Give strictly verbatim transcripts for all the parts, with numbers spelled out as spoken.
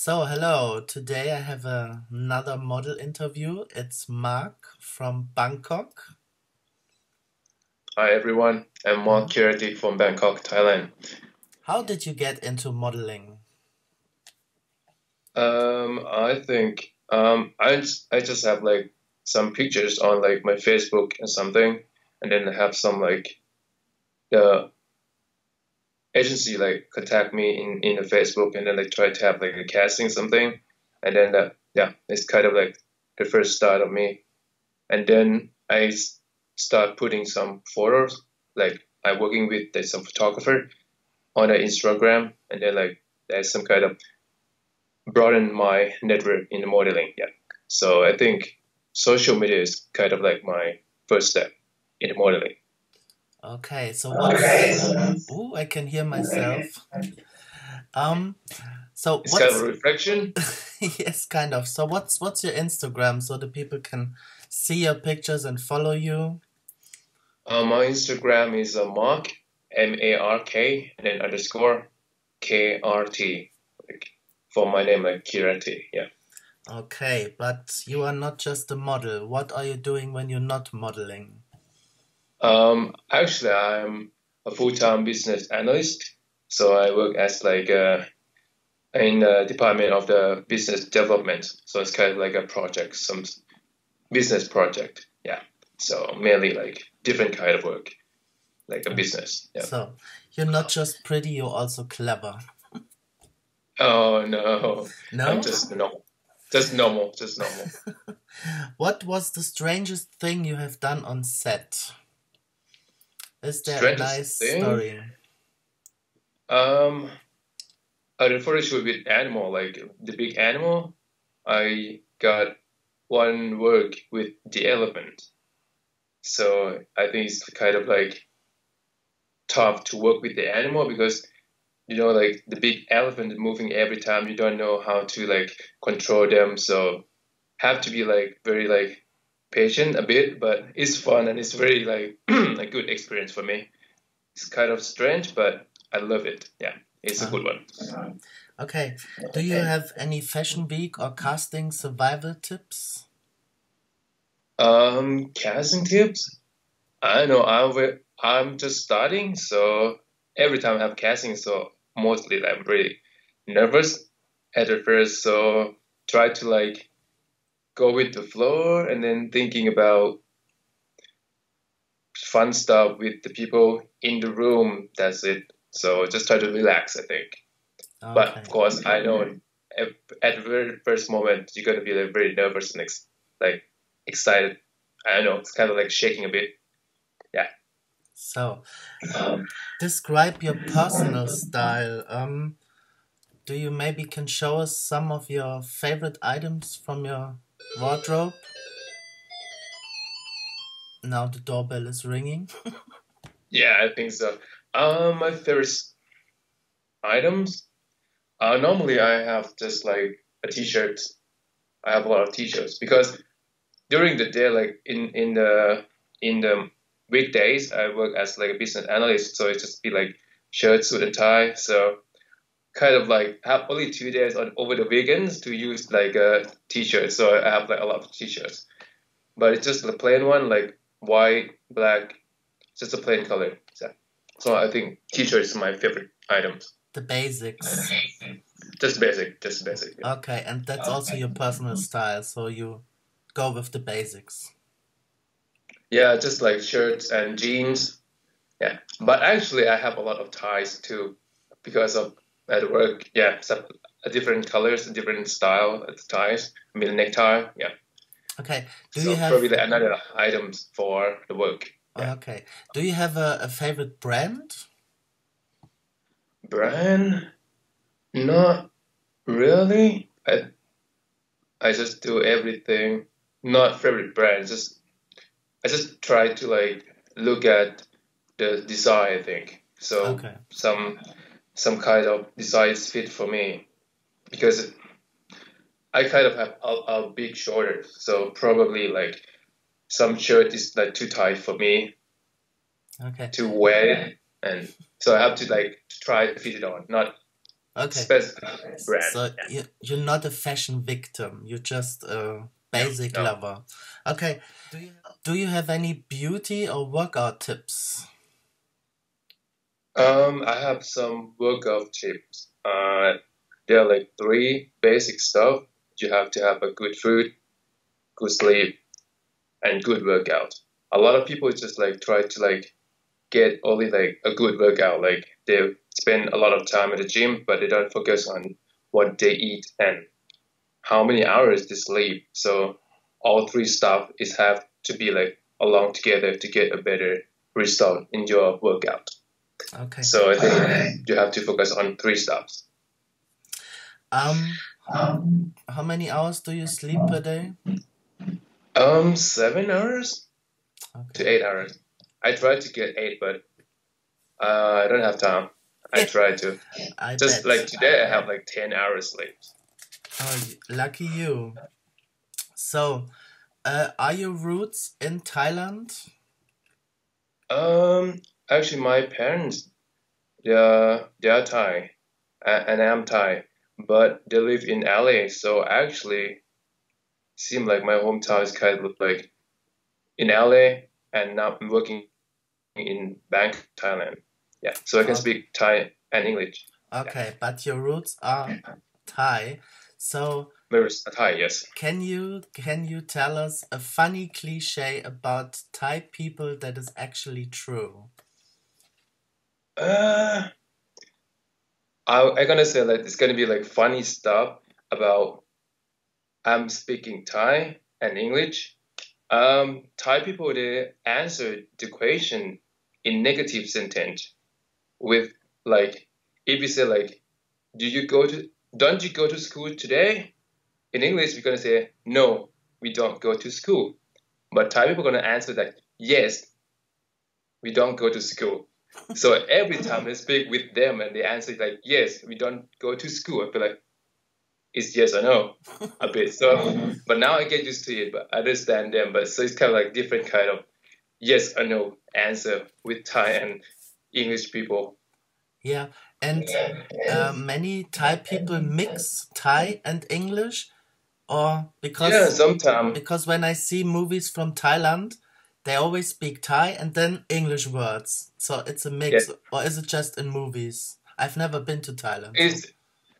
So hello, today I have a, another model interview. It's Mark from Bangkok. Hi everyone, I'm Mark Keerati from Bangkok, Thailand. How did you get into modeling? Um, I think um, I, I just have like some pictures on like my Facebook and something, and then I have some like the agency like contact me in, in the Facebook, and then like try to have like a casting something, and then uh, yeah, it's kind of like the first start of me. And then I start putting some photos, like I working with like, some photographer on the Instagram, and then like there's some kind of broaden my network in the modeling. Yeah, so I think social media is kind of like my first step in the modeling. Okay, so what's, okay. Ooh, I can hear myself. Um, so it's what's, kind of reflection. Yes, kind of. So what's what's your Instagram, so the people can see your pictures and follow you? Uh, my Instagram is uh, Mark M A R K and then underscore K R T, like for my name, like Keerati. Yeah. Okay, but you are not just a model. What are you doing when you're not modeling? Um, actually, I'm a full-time business analyst, so I work as like a, in the department of the business development. So it's kind of like a project, some business project. Yeah. So mainly like different kind of work, like a business. Yeah. So you're not just pretty; you're also clever. Oh no! No, I'm just normal. Just normal. Just normal. What was the strangest thing you have done on set? Is there a nice thing? Story? Um, I refer to it with animal, like the big animal. I got one work with the elephant. So I think it's kind of like tough to work with the animal because, you know, like the big elephant is moving every time. You don't know how to like control them. So have to be like very like patient a bit, but it's fun and it's very like a good experience for me. It's kind of strange, but I love it. Yeah, it's uh-huh. a good one. Uh-huh. Okay, do you have any fashion week or casting survival tips? Um, casting tips? I don't know. I'm I'm just starting, so every time I have casting, so mostly I'm really nervous at the first. So try to like go with the flow, and then thinking about fun stuff with the people in the room. That's it. So just try to relax, I think. Okay. But of course, I know at, at the very first moment you're gonna be like very nervous and ex like excited. I don't know. It's kind of like shaking a bit. Yeah. So, um, describe your personal style. Um, do you maybe can show us some of your favorite items from your wardrobe? Now the doorbell is ringing. Yeah, I think so. Um, my favorite items. Uh, normally I have just like a t-shirt. I have a lot of t-shirts because during the day, like in in the in the weekdays, I work as like a business analyst, so it just be like shirt, suit, and tie. So kind of like have only two days on over the weekends to use like a t-shirt, so I have like a lot of t-shirts, but it's just the plain one, like white, black, just a plain color. So, so I think t-shirt is my favorite item. The basics. Just basic, just basic. Yeah. Okay, and that's also your personal style, so you go with the basics. Yeah, just like shirts and jeans. Yeah, but actually I have a lot of ties too, because of at work, yeah, some, uh, different colors, different style at the ties. I mean, necktie, yeah. Okay. Do so you have probably another items for the work? Yeah. Okay. Do you have a, a favorite brand? Brand? Not really. I I just do everything. Not favorite brand. Just I just try to like look at the design, I think. So okay. some. some kind of size fit for me, because I kind of have a, a big shoulders, so probably like some shirt is like too tight for me okay. to wear, and so I have to like try to fit it on, not Okay. Specific brand. So yeah. You're not a fashion victim. You're just a basic no. lover. Okay. Do you do you have any beauty or workout tips? Um, I have some workout tips. Uh, there are like three basic stuff. You have to have a good food, good sleep, and good workout. A lot of people just like try to like get only like a good workout. Like they spend a lot of time at the gym, but they don't focus on what they eat and how many hours they sleep. So all three stuff is have to be like along together to get a better result in your workout. Okay. So I think you have to focus on three stuff. Um, um, how many hours do you sleep per day? Um, seven hours okay. to eight hours. I try to get eight, but uh, I don't have time. I try to. I Just bet. like today, I have like ten hours sleep. Oh, lucky you! So, uh, are your roots in Thailand? Um. Actually, my parents, they are, they are Thai, and I am Thai, but they live in L A, so actually, seem like my hometown is kind of like in L A, and now I'm working in Bangkok, Thailand. Yeah, so I can speak Thai and English. Okay, yeah. But your roots are Thai, so... Thai, yes. Can you, can you tell us a funny cliche about Thai people that is actually true? Uh, I, I'm gonna say like it's gonna be like funny stuff about I'm speaking Thai and English. Um, Thai people, they answer the question in negative sentence with like, if you say like, do you go to, don't you go to school today? In English, we're gonna say no, we don't go to school. But Thai people are gonna answer like, yes, we don't go to school. So every time I speak with them and they answer like, yes, we don't go to school, I feel like it's yes or no a bit. So, but now I get used to it, but I understand them. But so it's kind of like different kind of yes or no answer with Thai and English people. Yeah, and uh, many Thai people mix Thai and English, or because yeah, sometimes because when I see movies from Thailand, they always speak Thai and then English words. So it's a mix. Yeah. Or is it just in movies? I've never been to Thailand. It's,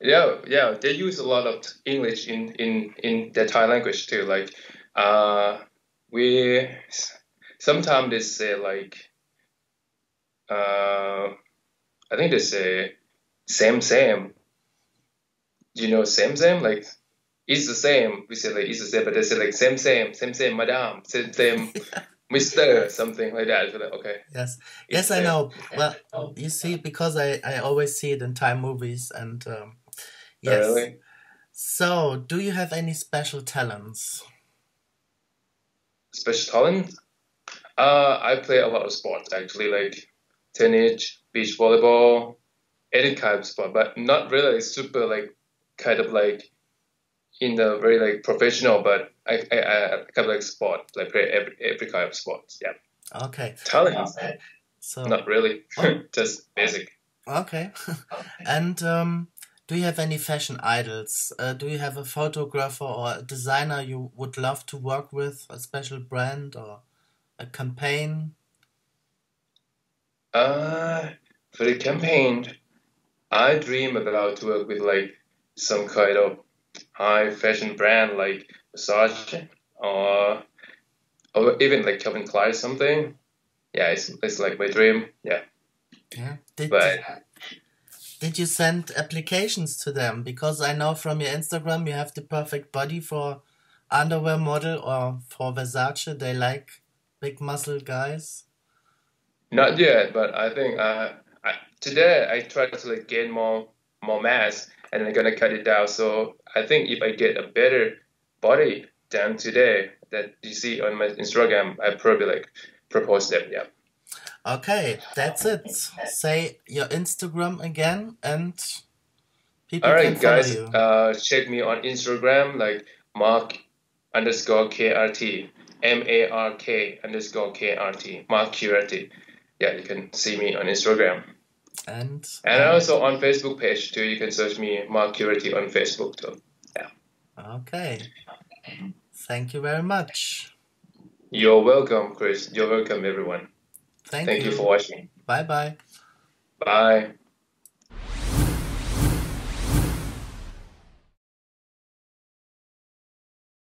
yeah, yeah. They use a lot of English in, in, in the Thai language too. Like, uh, we... Sometimes they say like... Uh, I think they say, same, same. You know, same, same? Like... It's the same. We say like, it's the same, but they say like, same, same, same, same, madam, same, same, mister, something like that. So like, okay. Yes, yes, it's I same. know. Well, you see, because I, I always see it in Thai movies and um, yes. Oh, really? So, do you have any special talents? Special talents? Uh, I play a lot of sports, actually, like tennis, beach volleyball, any kind of sport, but not really like, super, like, kind of like, in the very like professional, but I I, I kind of like sport, like play every every kind of sports. Yeah. Okay. Talent. So not really, oh. just basic. Okay. And um, do you have any fashion idols? Uh, do you have a photographer or a designer you would love to work with, a special brand or a campaign? Uh, for the campaign, I dream about to work with like some kind of high fashion brand like Versace or, or even like Calvin Klein something. Yeah, it's, it's like my dream. Yeah. Yeah. Did, but, you, did you send applications to them? Because I know from your Instagram you have the perfect body for underwear model or for Versace. They like big muscle guys. Not yet, but I think uh, I, today I try to like gain more more mass. And I'm gonna cut it down. So I think if I get a better body than today that you see on my Instagram, I probably like propose them. Yeah. Okay, that's it. Say your Instagram again, and people All right, can follow guys, you. Uh, check me on Instagram like Mark underscore KRT, M A R K underscore K R T, Mark Keerati. Yeah, you can see me on Instagram. And and uh, also on Facebook page too. You can search me, Mark Keerati, on Facebook too. Yeah. Okay. Thank you very much. You're welcome, Chris. You're welcome, everyone. Thank, Thank you. you for watching. Bye-bye. Bye. -bye. Bye.